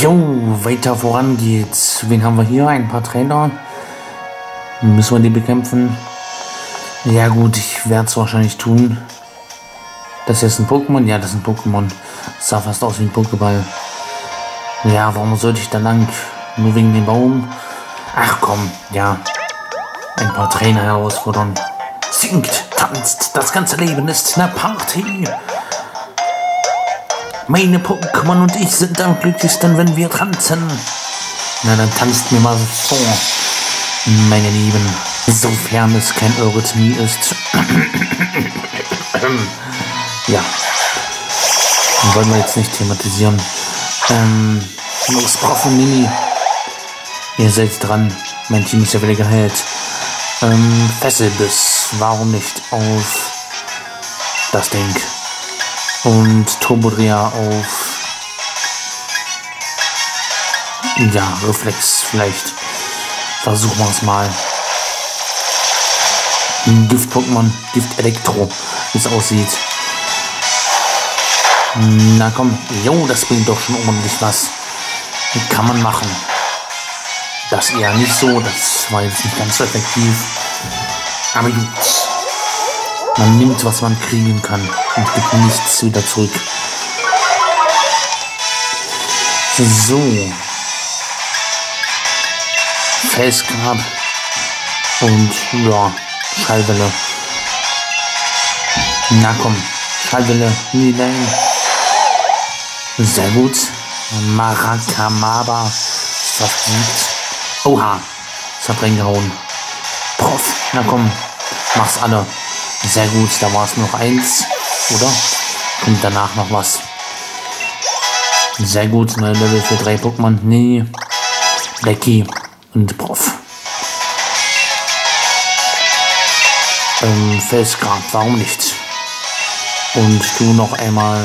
Jo, weiter voran geht's. Wen haben wir hier? Ein paar Trainer. Müssen wir die bekämpfen? Ja gut, ich werde es wahrscheinlich tun. Das ist ein Pokémon? Ja, das ist ein Pokémon. Das sah fast aus wie ein Pokéball. Ja, warum sollte ich da lang? Nur wegen dem Baum? Ach komm, ja. Ein paar Trainer herausfordern. Singt, tanzt, das ganze Leben ist eine Party. Meine Pokémon und ich sind am glücklichsten, wenn wir tanzen. Na, dann tanzt mir mal vor, meine Lieben. Sofern es kein Eurythmie ist. Ja. Wollen wir jetzt nicht thematisieren. Los Profumini. Ihr seid dran. Mein Team ist ja wieder geheilt. Fesselbiss. Warum nicht auf das Ding? Und Turborea auf, ja, Reflex vielleicht. Versuchen wir es mal. Gift-Pokémon, Gift-Elektro, wie es aussieht. Na komm, jo, das bringt doch schon ordentlich was. Kann man machen. Das eher nicht so, das war jetzt nicht ganz effektiv. Aber gut. Man nimmt, was man kriegen kann und gibt nichts wieder zurück. So. Felsgrab. Und ja, Schallwelle. Na komm, Schallwelle. Nee, nein. Sehr gut. Marakamaba. Was gibt's? Oha. Das hat reingehauen. Prof. Na komm, mach's alle. Sehr gut, da war es noch eins, oder? Kommt danach noch was. Sehr gut, neue Level für 3 Pokémon. Nee, Blackie und Prof. Felsgrab, warum nicht? Und du noch einmal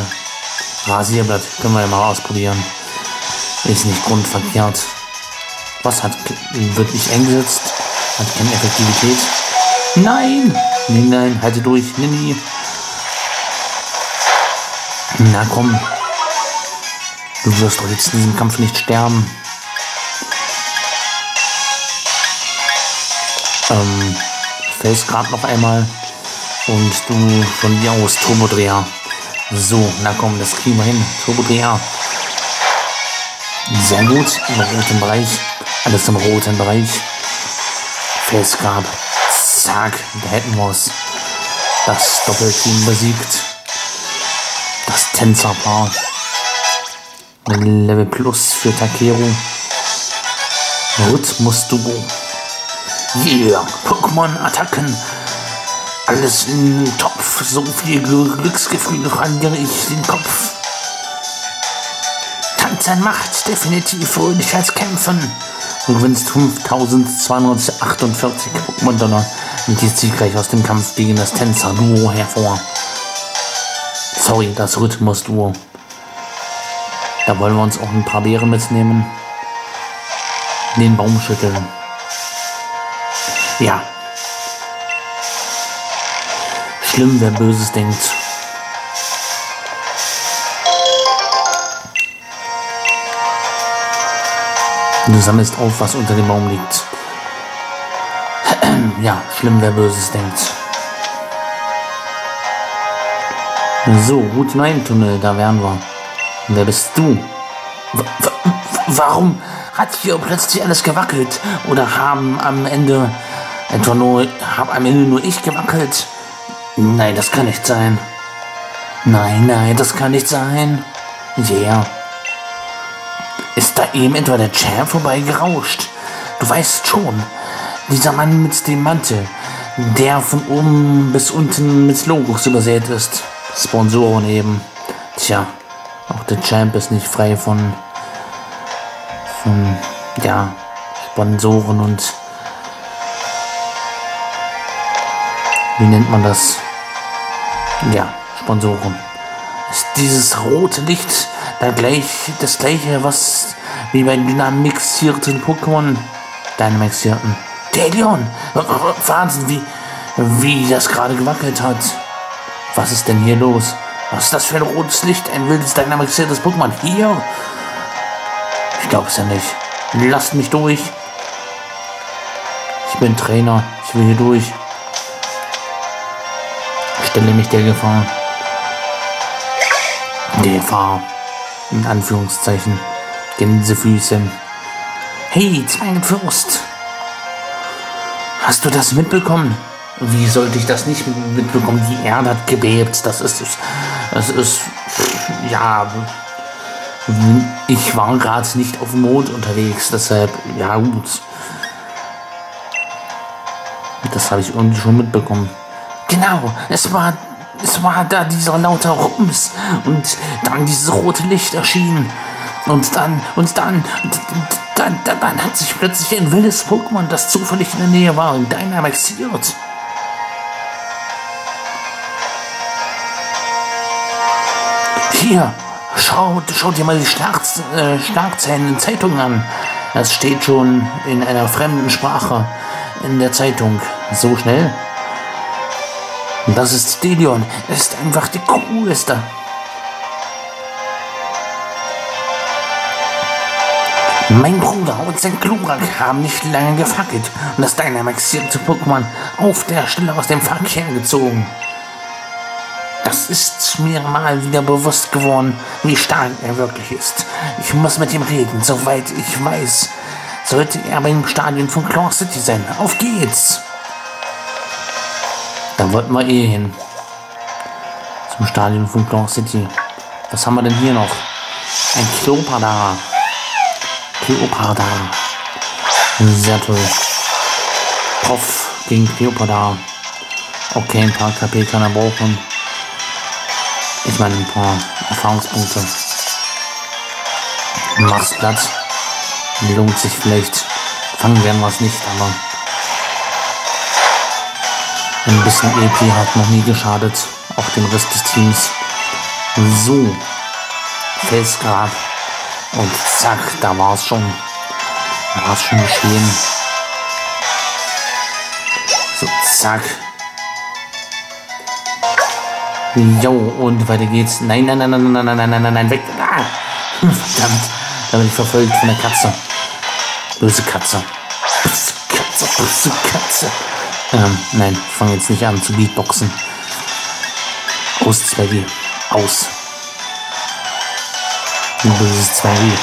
Rasierblatt, können wir ja mal ausprobieren. Ist nicht grundverkehrt. Was hat, wird nicht eingesetzt? Hat keine Effektivität. Nein! Nein, nein, halte durch, Nini. Na komm. Du wirst doch jetzt in diesem Kampf nicht sterben. Felsgrab noch einmal. Und du von dir aus, Turbodreher. So, na komm, das kriegen wir hin. Turbodreher. Sehr gut, im roten Bereich. Alles im roten Bereich. Felsgrab. Zack, da hätten wir es. Das Doppelteam besiegt. Das Tänzerpaar. Level Plus für Takeru. Rhythmus-Duo. Yeah, Pokémon-Attacken. Alles in den Topf. So viele Glücksgefühle verliere ich den Kopf. Tanzen macht definitiv fröhlicher als kämpfen. Du gewinnst 5248 Pokémon-Dollar. Und die zieht gleich aus dem Kampf gegen das Tänzer-Duo hervor. Sorry, das Rhythmus-Duo. Da wollen wir uns auch ein paar Beeren mitnehmen. Den Baum schütteln. Ja. Schlimm, wer Böses denkt. Du sammelst auf, was unter dem Baum liegt. Ja, schlimm, wer Böses denkt. So, gut, nein, Tunnel, da wären wir. Wer bist du? Warum hat hier plötzlich alles gewackelt? Oder haben am Ende etwa nur, ich gewackelt? Nein, das kann nicht sein. Nein, nein, das kann nicht sein. Yeah. Ist da eben etwa der Champ vorbeigerauscht? Du weißt schon. Dieser Mann mit dem Mantel, der von oben bis unten mit Logos übersät ist. Sponsoren eben. Tja, auch der Champ ist nicht frei von ja, Sponsoren und... Wie nennt man das? Ja, Sponsoren. Ist dieses rote Licht da gleich das gleiche, was wie bei dynamixierten Pokémon? Dynamixierten. Delion! Wahnsinn, wie das gerade gewackelt hat. Was ist denn hier los? Was ist das für ein rotes Licht? Ein wildes, dynamisiertes Pokémon. Hier! Ich glaub's ja nicht. Lasst mich durch. Ich bin Trainer. Ich will hier durch. Ich stelle mich der Gefahr. Gefahr. In Anführungszeichen. Gänsefüßen. Hey, Zwergenfürst. Hast du das mitbekommen? Wie sollte ich das nicht mitbekommen? Die Erde hat gebebt. Das ist, ja, ich war gerade nicht auf dem Mond unterwegs, deshalb, ja gut. Das habe ich irgendwie schon mitbekommen. Genau, es war da dieser laute Rums und dann dieses rote Licht erschien. Und dann hat sich plötzlich ein wildes Pokémon, das zufällig in der Nähe war, und dynamaxiert. Hier, schaut dir mal die Schlagzeilen in Zeitungen an. Das steht schon in einer fremden Sprache in der Zeitung. So schnell. Und das ist Delion. Er ist einfach die coolste. Mein Bruder und sein Klurak haben nicht lange gefackelt und das dynamaxierte Pokémon auf der Stelle aus dem Verkehr gezogen. Das ist mir mal wieder bewusst geworden, wie stark er wirklich ist. Ich muss mit ihm reden, soweit ich weiß. Sollte er beim Stadion von Claw City sein. Auf geht's! Da wollten wir eh hin. Zum Stadion von Claw City. Was haben wir denn hier noch? Ein Kleoparda. Kleoparda. Sehr toll. Prof gegen Kleoparda. Okay, ein paar KP kann er brauchen. Ich meine, ein paar Erfahrungspunkte. Mach's Platz. Lohnt sich vielleicht. Fangen werden wir es nicht, aber ein bisschen EP hat noch nie geschadet. Auch dem Rest des Teams. So. Felsgrab. Und zack, da war es schon. Da war es schon geschehen. So, zack. Jo, und weiter geht's. Nein, weg. Ah, verdammt. Da bin ich verfolgt von der Katze. Böse Katze. Böse Katze. Nein, ich fange jetzt nicht an zu Beatboxen. Aus, Zwergi. Aus. Böses Zwergi.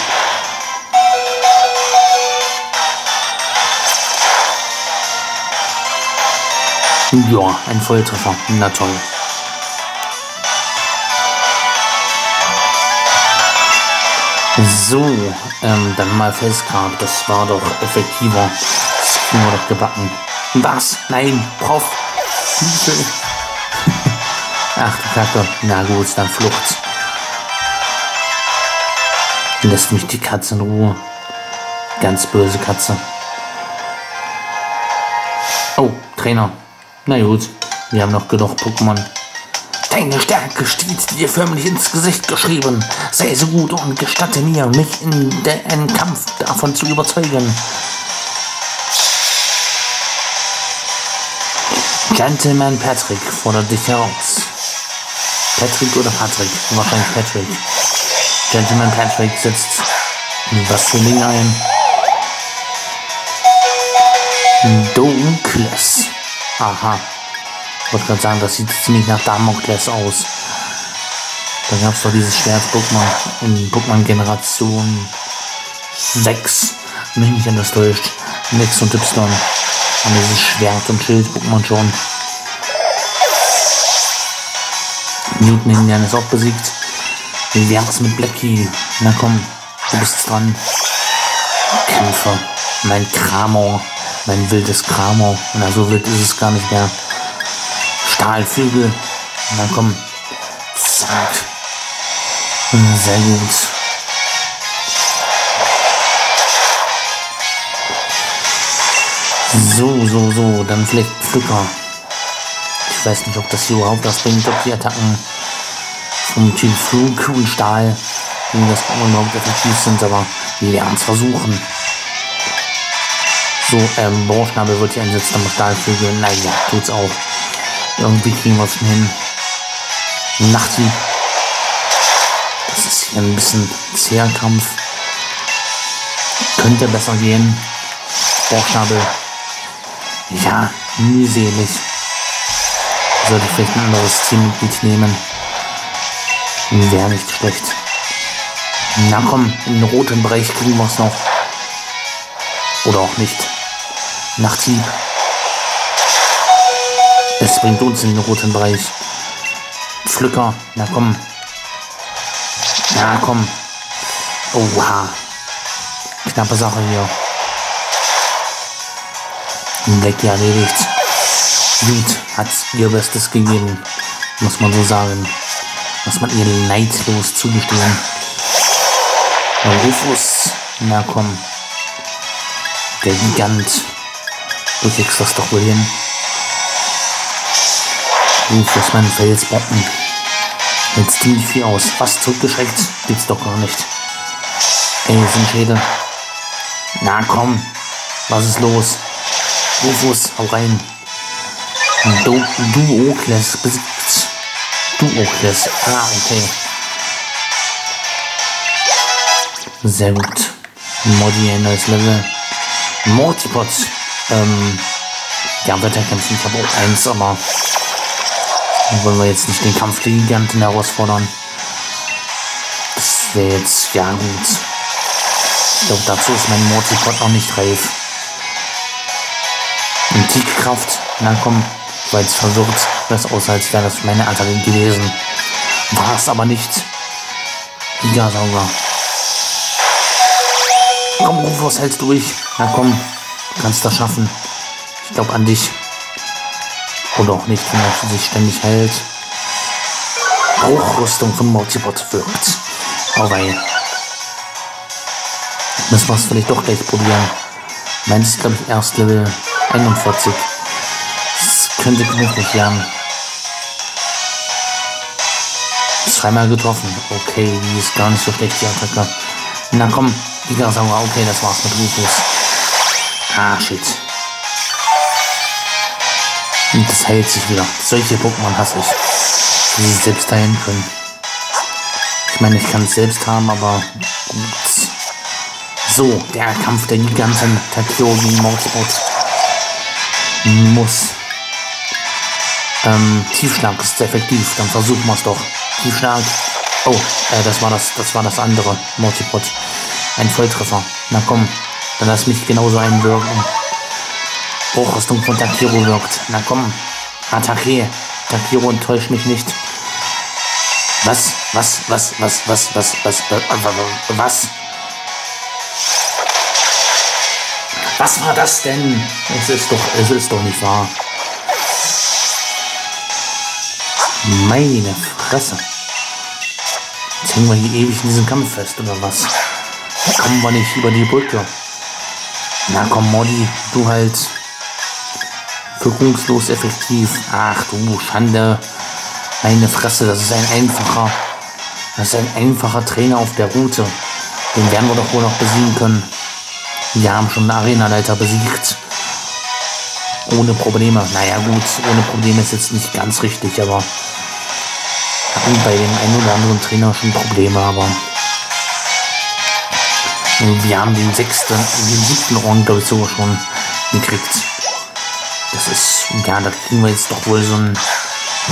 Ja, ein Volltreffer. Na toll. So, dann mal Felsgrab. Das war doch effektiver. Das kriegen wir doch gebacken. Was? Nein, Prof. Ach, die Kacke. Na gut, dann Flucht. Lässt mich die Katze in Ruhe. Ganz böse Katze. Oh, Trainer. Na gut, wir haben noch genug Pokémon. Deine Stärke steht dir förmlich ins Gesicht geschrieben. Sei so gut und gestatte mir, mich in einem Kampf davon zu überzeugen. Gentleman Patrick fordert dich heraus. Patrick oder Patrick? Wahrscheinlich Patrick. Gentleman Patrick setzt was für Dinge ein. Damokles. Aha. Ich wollte gerade sagen, das sieht ziemlich nach Damokles aus. Da gab es doch dieses Schwert Pokémon in Pokémon Generation 6. Wenn mich nicht anders täuscht. Nex und Y. Und dieses Schwert und Schild Pokémon schon. Newton Indian ist auch besiegt. Wie wär's mit Blackie? Na komm, du bist dran. Kämpfer. Mein Kramor. Mein wildes Kramor. Na, so wild ist es gar nicht mehr. Stahlvögel. Na komm. Zack. Sehr gut. So. Dann vielleicht Pflücker. Ich weiß nicht, ob das hier überhaupt was bringt, ob die Attacken vom Team Flug und Stahl gegen das überhaupt effektiv sind, aber wir werden es versuchen. So, Bauchschnabel wird hier einsetzen, aber Stahlvögel, naja, tut's auch. Irgendwie kriegen wir es schon hin. Nachtieb. Das ist hier ein bisschen zäher Kampf. Könnte besser gehen. Bauchschnabel. Ja, mühselig. Sollte vielleicht ein anderes Teammitglied nehmen. Wäre nicht schlecht. Na komm, im roten Bereich kriegen wir es noch. Oder auch nicht. Nachthieb. Es bringt uns in den roten Bereich. Pflücker, na komm. Na komm. Oha. Knappe Sache hier. Blackie erledigt. Gut, hat ihr Bestes gegeben. Muss man so sagen. Muss man ihr neidlos zugestehen. Rufus, na komm. Der Gigant. Du kriegst das doch wohl hin. Rufus, mein Felsbrocken. Jetzt ziemlich viel aus. Was zurückgeschreckt? Gibt's doch gar nicht. Elfenschädel. Na komm. Was ist los? Rufus, hau rein. Damokles besiegt. Damokles. Ah, okay. Sehr gut. Modi, ein neues Level. Mortipot. Ja, Wetterkämpfen. Ich habe auch eins, aber wollen wir jetzt nicht den Kampf gegen Giganten herausfordern. Das wäre jetzt ja gut. Ich glaube, dazu ist mein Mortipot noch nicht reif. Antikkraft. Na komm, ich war jetzt verwirrt. Das aussah, als wäre das meine Attacke gewesen. War es aber nicht. Gigasauger. Komm, Rufus, hältst durch. Na komm, du kannst das schaffen. Ich glaube an dich. Oder auch nicht, wenn er sich ständig hält. Bruchrüstung von Mortipot wirkt. Oh wei. Müssen wir es vielleicht doch gleich probieren. Meins ist, glaube ich, erst Level 41. Das könnte knifflig werden. Zweimal getroffen. Okay, die ist gar nicht so schlecht, die Attacke. Na komm, Gigasauer. Okay, das war's mit Rufus. Ah, shit. Und das hält sich wieder. Solche Pokémon hasse ich. Die sich selbst heilen können. Ich meine, ich kann es selbst haben, aber gut. So, der Kampf der Giganten. Takeru gegen Mortipot. Muss. Tiefschlag ist effektiv. Dann versuchen wir es doch. Tiefschlag. Oh, das war das andere. Mortipot. Ein Volltreffer. Na komm, dann lass mich genauso einwirken. Bruchrüstung von Takeru wirkt. Na komm, Attacke. Takeru enttäuscht mich nicht. Was war das denn? Es ist doch nicht wahr. Meine Fresse. Jetzt hängen wir hier ewig in diesem Kampf fest, oder was? Kommen wir nicht über die Brücke. Na komm, Modi, du halt. Wirkungslos effektiv. Ach du Schande. Meine Fresse, das ist ein einfacher Trainer auf der Route. Den werden wir doch wohl noch besiegen können. Wir haben schon den Arenaleiter besiegt. Ohne Probleme. Naja gut, ohne Probleme ist jetzt nicht ganz richtig, aber hatten bei dem einen oder anderen Trainer schon Probleme, aber wir haben den siebten Rang, glaube ich, sogar schon gekriegt. Das ist, ja, da kriegen wir jetzt doch wohl so einen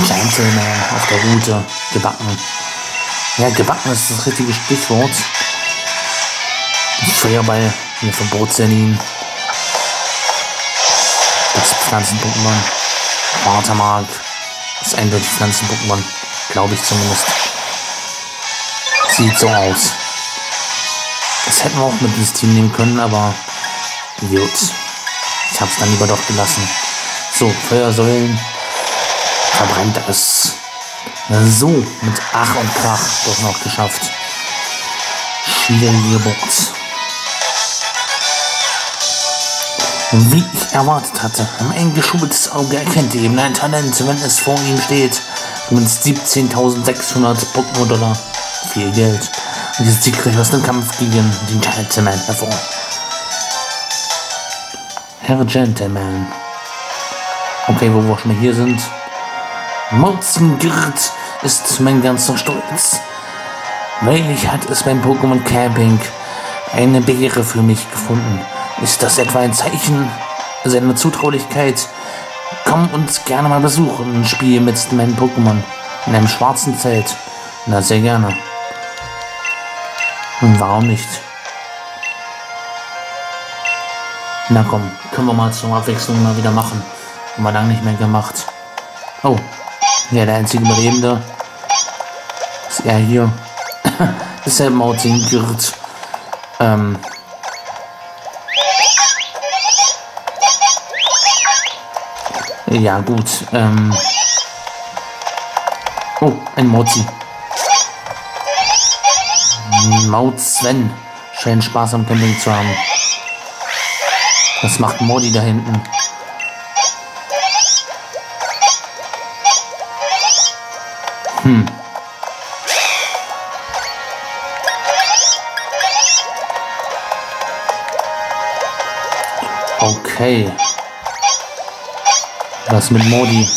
Gentleman auf der Route gebacken. Ja, gebacken ist das richtige Stichwort. Feuerball, wir verboten ihn. Das Pflanzen-Pokémon. Watermark. Das ist eindeutig Pflanzen-Pokémon. Glaube ich zumindest. Sieht so aus. Das hätten wir auch mit ins Team nehmen können, aber gut. Ich hab's dann lieber doch gelassen. So, Feuersäulen. Verbrennt es. So, mit Ach und Krach doch noch geschafft. Schiedengeburt. Wie ich erwartet hatte, ein geschultes Auge erkennt eben ein Talent, wenn es vor ihm steht. Mit 17.600 Pokémon-Dollar. Viel Geld. Und jetzt zieht gleich aus dem Kampf gegen den Gentleman hervor. Herr Gentleman. Okay, wo wir schon hier sind. Mauzingird ist mein ganzer Stolz. Neulich hat es beim Pokémon Camping eine Beere für mich gefunden. Ist das etwa ein Zeichen seiner Zutraulichkeit? Komm uns gerne mal besuchen. Spiel mit meinen Pokémon in einem schwarzen Zelt. Na, sehr gerne. Und warum nicht? Na komm, können wir mal zur Abwechslung mal wieder machen. Haben wir lange nicht mehr gemacht. Oh, ja, der einzige Überlebende ist er hier. Ist der Mauzingird. Ja, gut. Oh, ein Mauzi. Mauzen. Scheint Spaß am Camping zu haben. Was macht Modi da hinten? Hm. Okay. Was mit Modi?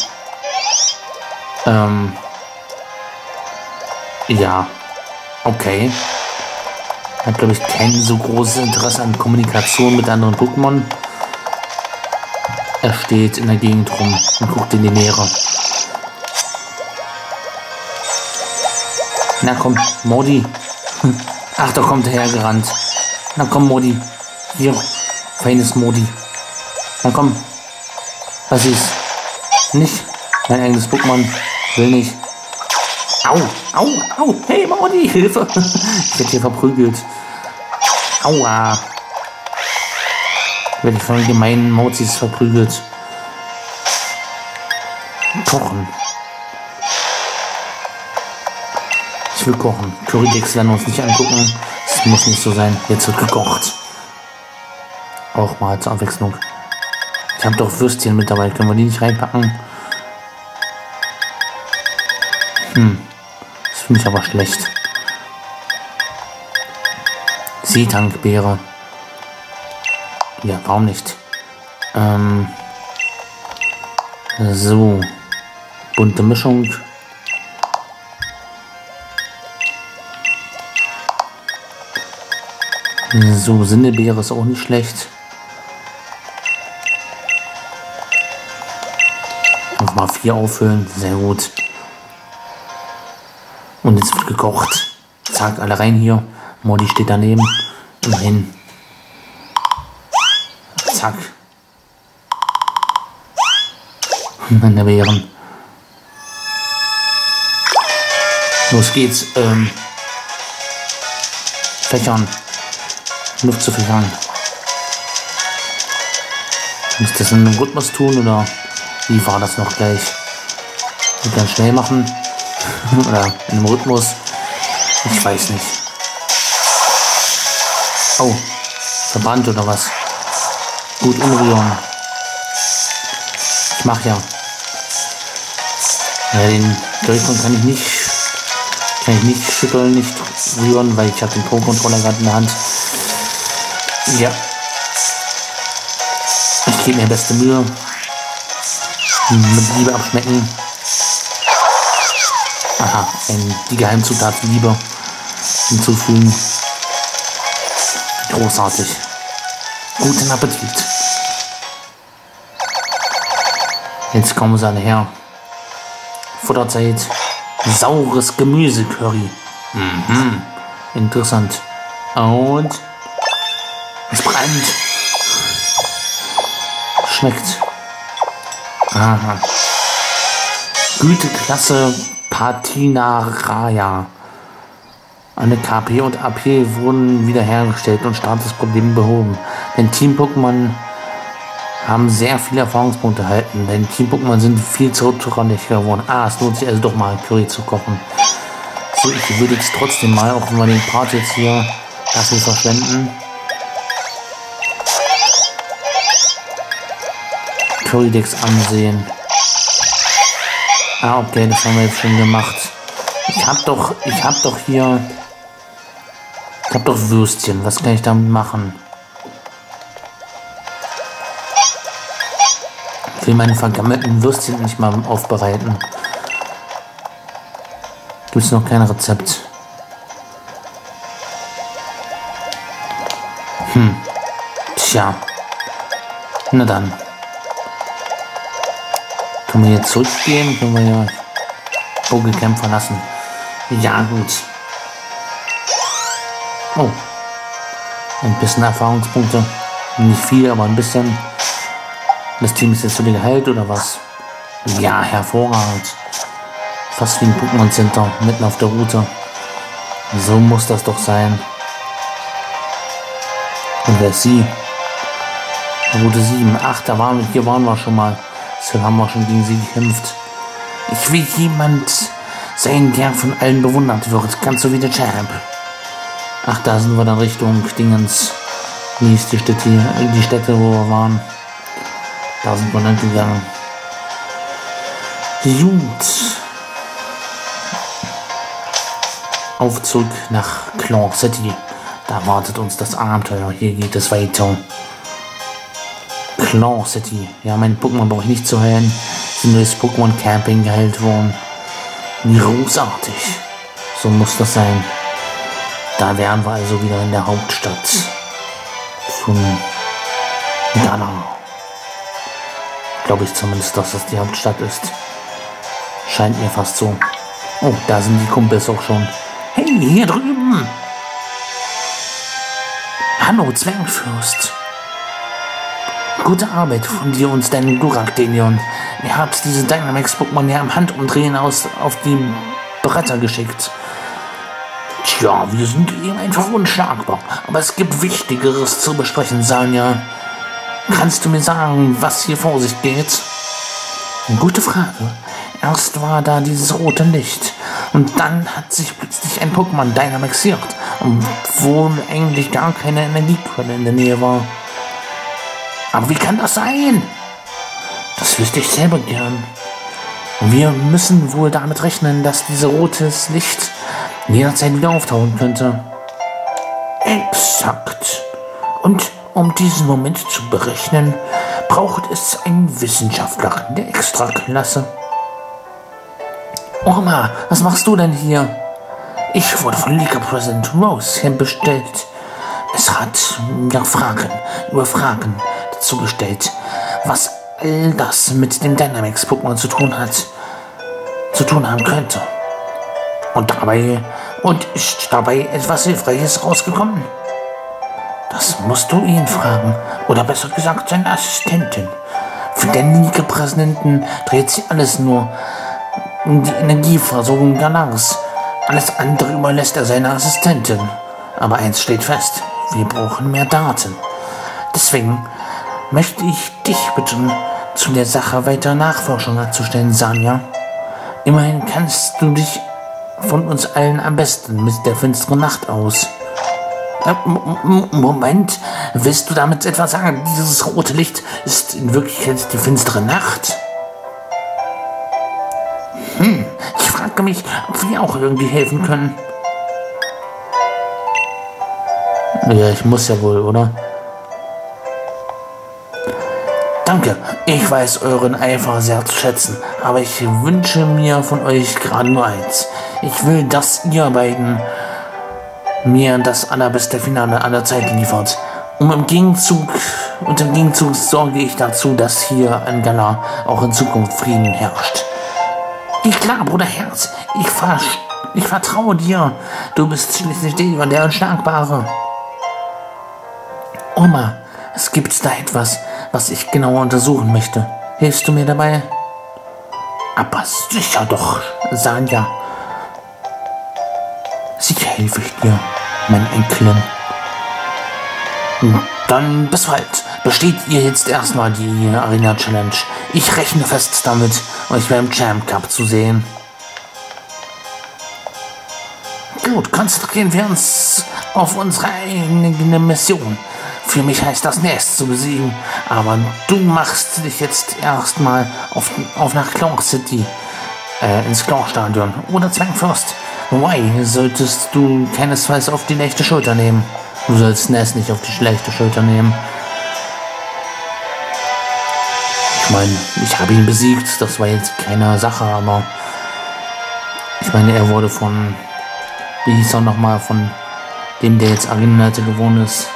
Ja. Okay. Hat, glaube ich, kein so großes Interesse an Kommunikation mit anderen Pokémon. Er steht in der Gegend rum und guckt in die Meere. Na komm, Modi. Ach, da kommt er hergerannt. Na komm, Modi. Hier, feines Modi. Na komm. Was ist? Nicht. Mein eigenes Pokémon will nicht. Au, au, au. Hey, Modi, Hilfe. Ich werde hier verprügelt. Aua. Ich werde von gemeinen Mauzis verprügelt. Kochen. Ich will kochen. Currydecks werden wir uns nicht angucken. Das muss nicht so sein. Jetzt wird gekocht. Auch mal zur Abwechslung. Ich habe doch Würstchen mit dabei. Können wir die nicht reinpacken? Hm. Das finde ich aber schlecht. Seetankbeere. Ja, warum nicht? So. Bunte Mischung. So, Sinnebeere ist auch nicht schlecht. Nochmal 4 auffüllen. Sehr gut. Und jetzt wird gekocht. Zack, alle rein hier. Modi steht daneben. Immerhin. Zack. An der Beeren. Los geht's. Fächern. Luft zu fächern. Muss ich das in einem Rhythmus tun oder wie war das noch gleich? Und ganz schnell machen. Oder in einem Rhythmus. Ich weiß nicht. Oh. Verbrannt oder was? Gut umrühren. Ich mach ja. Den Joy-Con kann ich nicht schütteln, nicht rühren, weil ich habe den Pro-Controller gerade in der Hand. Ja. Ich gebe mir beste Mühe. Mit Liebe abschmecken. Aha, die Geheimzutat Liebe hinzufügen. Großartig. Guten Appetit. Jetzt kommen sie alle her. Futterzeit. Saures Gemüsecurry. Mhm. Interessant. Und es brennt. Schmeckt. Aha. Güteklasse Patinaraya. Alle KP und AP wurden wiederhergestellt und Statusprobleme behoben. Denn Team-Pokémon haben sehr viele Erfahrungspunkte erhalten. Denn Team-Pokémon sind viel zurückhaltender geworden. Ah, es lohnt sich also doch mal, Curry zu kochen. So, ich würde jetzt trotzdem mal, auch wenn wir den Part jetzt hier dafür verschwenden, Currydecks ansehen. Ah, okay, das haben wir jetzt schon gemacht. Ich hab doch Würstchen. Was kann ich damit machen? Ich will meine vergammelten Würstchen nicht mal aufbereiten. Gibt's noch kein Rezept. Tja. Na dann. Können wir jetzt zurückgehen? Können wir ja Pokécamp verlassen? Ja, gut. Oh. Ein bisschen Erfahrungspunkte. Nicht viel, aber ein bisschen. Das Team ist jetzt wieder geheilt oder was? Ja, hervorragend. Fast wie ein Pokémon Center, mitten auf der Route. So muss das doch sein. Und wer ist sie? Route 7. Ach, hier waren wir schon mal. Deswegen haben wir schon gegen sie gekämpft. Ich will jemand sein, der von allen bewundert wird. Ganz so wie der Champ. Ach, da sind wir dann Richtung Dingens. Wie ist die Städte, wo wir waren. Da sind wir dann gegangen. Gut. Aufzug nach Claw City. Da wartet uns das Abenteuer. Hier geht es weiter. Klon City. Ja, mein Pokémon brauche ich nicht zu heilen. Sind durch das Pokémon Camping geheilt worden. Großartig. So muss das sein. Da wären wir also wieder in der Hauptstadt von Galar. Glaube ich zumindest, dass das die Hauptstadt ist. Scheint mir fast so. Oh, da sind die Kumpels auch schon. Hey, hier drüben! Hallo, Zwergenfürst! Gute Arbeit von dir und deinem Klurak, Delion. Ihr habt diese Dynamax-Pokémon ja im Handumdrehen auf die Bretter geschickt. Tja, wir sind eben einfach unschlagbar. Aber es gibt Wichtigeres zu besprechen, Sanya. Kannst du mir sagen, was hier vor sich geht? Gute Frage. Erst war da dieses rote Licht. Und dann hat sich plötzlich ein Pokémon dynamaxiert. Obwohl eigentlich gar keine Energiequelle in der Nähe war. Aber wie kann das sein? Das wüsste ich selber gern. Wir müssen wohl damit rechnen, dass dieses rotes Licht jederzeit wieder auftauchen könnte. Exakt. Und um diesen Moment zu berechnen, braucht es einen Wissenschaftler in der Extraklasse. Oma, was machst du denn hier? Ich wurde von Liga President Rose herbestellt. Es hat mir Fragen über Fragen zugestellt, was all das mit dem Dynamax-Pokémon zu tun haben könnte. Und ist dabei etwas Hilfreiches rausgekommen? Das musst du ihn fragen, oder besser gesagt seine Assistentin. Für den Liga-Präsidenten dreht sich alles nur um die Energieversorgung Galars. Alles andere überlässt er seiner Assistentin. Aber eins steht fest, wir brauchen mehr Daten. Deswegen möchte ich dich bitten, zu der Sache weiter Nachforschung anzustellen, Sanya. Immerhin kannst du dich von uns allen am besten mit der finsteren Nacht aus. Moment, willst du damit etwas sagen? Dieses rote Licht ist in Wirklichkeit die finstere Nacht? Ich frage mich, ob wir auch irgendwie helfen können. Ja, ich muss ja wohl, oder? Danke, ich weiß euren Eifer sehr zu schätzen, aber ich wünsche mir von euch gerade nur eins. Ich will, dass ihr beiden mir das allerbeste Finale aller Zeit liefert. Und im Gegenzug sorge ich dazu, dass hier an Galar auch in Zukunft Frieden herrscht. Klar, Bruder Herz, ich vertraue dir. Du bist schließlich der Unschlagbare. Oma, es gibt da etwas, was ich genauer untersuchen möchte. Hilfst du mir dabei? Aber sicher doch, Sanya. Sicher helfe ich dir, mein Enkelin. Dann bis bald. Besteht ihr jetzt erstmal die Arena-Challenge. Ich rechne fest damit, euch beim Champ Cup zu sehen. Gut, konzentrieren wir uns auf unsere eigene Mission. Für mich heißt das Nest zu besiegen, aber du machst dich jetzt erstmal auf nach Klon City, ins Klon-Stadion oder Zwergenfürst. Why solltest du keinesfalls auf die leichte Schulter nehmen? Du sollst Nest nicht auf die leichte Schulter nehmen. Ich meine, ich habe ihn besiegt, das war jetzt keine Sache, aber ich meine, er wurde von, wie hieß er nochmal, von dem, der jetzt Arenaleiter geworden ist.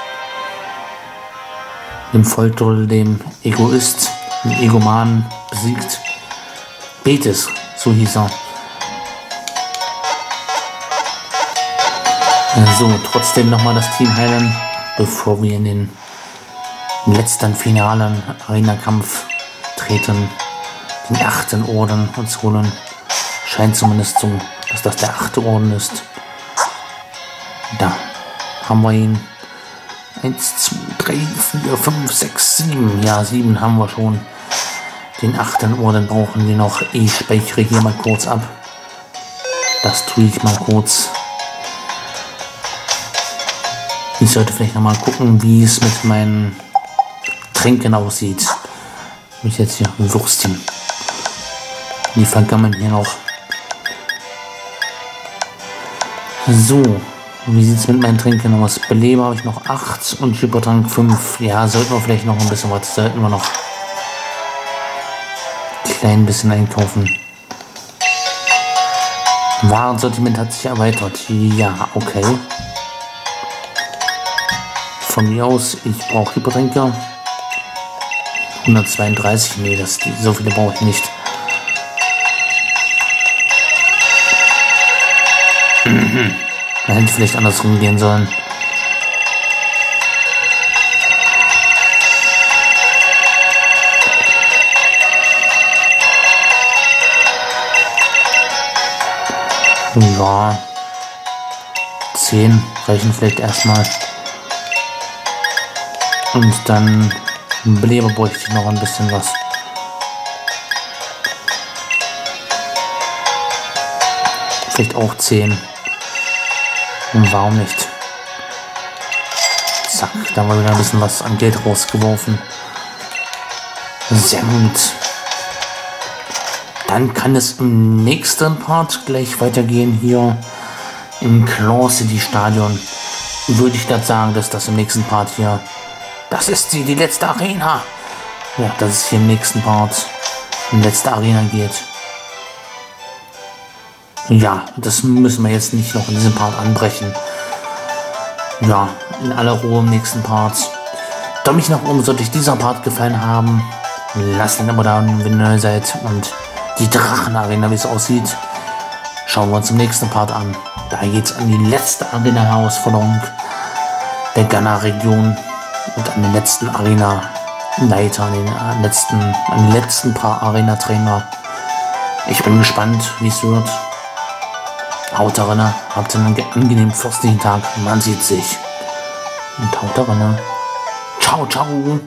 dem Volldrull, dem Egoist, dem Egomanen besiegt. Betis, so hieß er. So, trotzdem nochmal das Team heilen, bevor wir in den letzten finalen Arena-Kampf treten, den 8. Orden uns holen. Scheint zumindest so, dass das der 8. Orden ist. Da haben wir ihn. 1, 2, 3, 4, 5, 6, 7. Ja, 7 haben wir schon. Den 8. Orden brauchen wir noch. Ich speichere hier mal kurz ab. Das tue ich mal kurz. Ich sollte vielleicht nochmal gucken, wie es mit meinen Tränken aussieht. Mich jetzt hier Würstchen. Die vergammeln hier noch. So, wie sieht es mit meinen Tränken aus? Beleber habe ich noch 8 und Supertrank 5. Ja, sollten wir vielleicht noch ein bisschen was. Sollten wir noch ein klein bisschen einkaufen. Warensortiment hat sich erweitert. Ja, okay. Von mir aus, ich brauche Hypertränke. 132, nee, das, so viele brauche ich nicht. Da hätte ich vielleicht andersrum gehen sollen. Ja, 10 reichen vielleicht erstmal. Und dann Beleber bräuchte ich noch ein bisschen was. Vielleicht auch 10. Und warum nicht? Zack, da war wieder ein bisschen was an Geld rausgeworfen. Sehr gut. Dann kann es im nächsten Part gleich weitergehen hier im Claw City Stadion. Würde ich gerade sagen, dass das im nächsten Part hier... Das ist die letzte Arena. Ja, dass es hier im nächsten Part in die letzte Arena geht. Ja, das müssen wir jetzt nicht noch in diesem Part anbrechen. Ja, in aller Ruhe im nächsten Part. Da mich nach oben sollte euch dieser Part gefallen haben. Lasst ein Abo da, wenn ihr neu seid. Und die Drachenarena, wie es aussieht, schauen wir uns im nächsten Part an. Da geht es an die letzte Arena-Herausforderung der Galar-Region. Und an den letzten Arena-Leiter, an den letzten paar Arena-Trainer. Ich bin gespannt, wie es wird. Haut daran, habt einen angenehmen fürstlichen Tag. Man sieht sich. Und haut daran. Ciao, ciao.